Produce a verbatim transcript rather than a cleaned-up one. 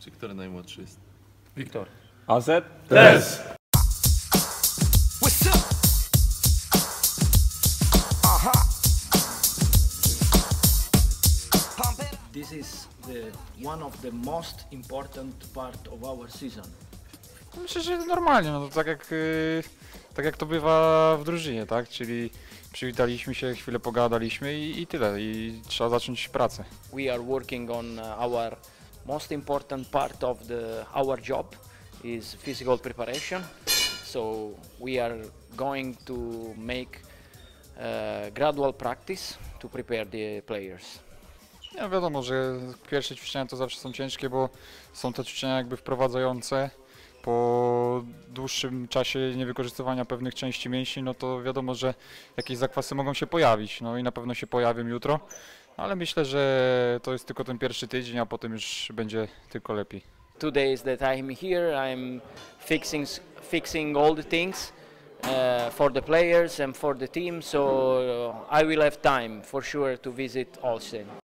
Czy który najmłodszy jest? Victor. A Z? Też! This is the one of the most important part of our season. Myślę, że normalnie, no to tak jak, yy, tak jak to bywa w drużynie, tak? Czyli przywitaliśmy się, chwilę pogadaliśmy i, i tyle, i trzeba zacząć pracę. We are working on our most important part of the our job is physical preparation. So we are going to make uh, gradual practice to prepare the players. Ja wiadomo, że pierwsze ćwiczenia to zawsze są ciężkie, bo są to ćwiczenia jakby wprowadzające. Po dłuższym czasie niewykorzystywania pewnych części mięśni, no to wiadomo, że jakieś zakwasy mogą się pojawić, no i na pewno się pojawią jutro, ale myślę, że to jest tylko ten pierwszy tydzień, a potem już będzie tylko lepiej. Two days that I'm here, I'm fixing fixing all the things uh, for the players and for the team, so I will have time for sure to visit Olsztyn.